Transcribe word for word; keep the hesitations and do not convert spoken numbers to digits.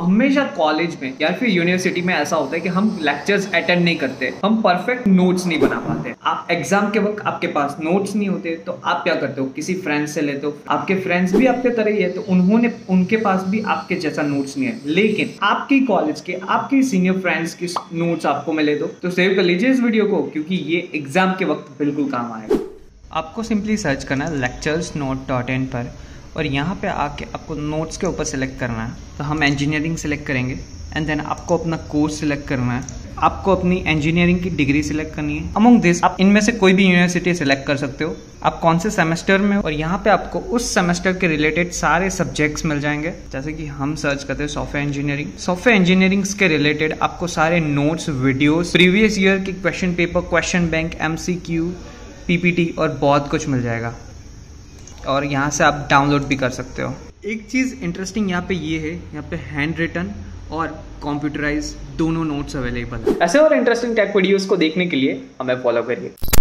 हमेशा कॉलेज में या फिर यूनिवर्सिटी में ऐसा होता है कि हम लेक्चर्स अटेंड नहीं करते, हम परफेक्ट नोट्स नहीं बना पाते। आप एग्जाम के वक्त आपके पास नोट्स नहीं होते तो आप क्या करते हो, किसी फ्रेंड से लेते हो। आपके फ्रेंड्स भी आपके तरह ही है तो उन्होंने उनके पास भी आपके जैसा नोट्स नहीं है, लेकिन आपके कॉलेज के आपके सीनियर फ्रेंड्स के नोट्स आपको मिले दो। तो सेव कर लीजिए इस वीडियो को क्योंकि ये एग्जाम के वक्त बिल्कुल काम आएगा। आपको सिंपली सर्च करना है lecturesnote डॉट इन पर और यहाँ पे आके आपको नोट्स के ऊपर सेलेक्ट करना है। तो हम इंजीनियरिंग सेलेक्ट करेंगे एंड देन आपको अपना कोर्स सेलेक्ट करना है, आपको अपनी इंजीनियरिंग की डिग्री सिलेक्ट करनी है। अमंग दिस आप इनमें से कोई भी यूनिवर्सिटी सिलेक्ट कर सकते हो, आप कौन से सेमेस्टर में हो, और यहाँ पे आपको उस सेमेस्टर के रिलेटेड सारे सब्जेक्ट्स मिल जाएंगे। जैसे कि हम सर्च करते हैं सॉफ्टवेयर इंजीनियरिंग, सॉफ्टवेयर इंजीनियरिंग के रिलेटेड आपको सारे नोट्स, वीडियोस, प्रीवियस ईयर के question paper, question bank, MCQ, PPT और बहुत कुछ मिल जाएगा और यहाँ से आप डाउनलोड भी कर सकते हो। एक चीज़ इंटरेस्टिंग यहाँ पे ये है, यहाँ पे हैंड रिटन और कंप्यूटराइज दोनों नोट्स अवेलेबल है। ऐसे और इंटरेस्टिंग टेक वीडियोस को देखने के लिए हमें फॉलो करिए।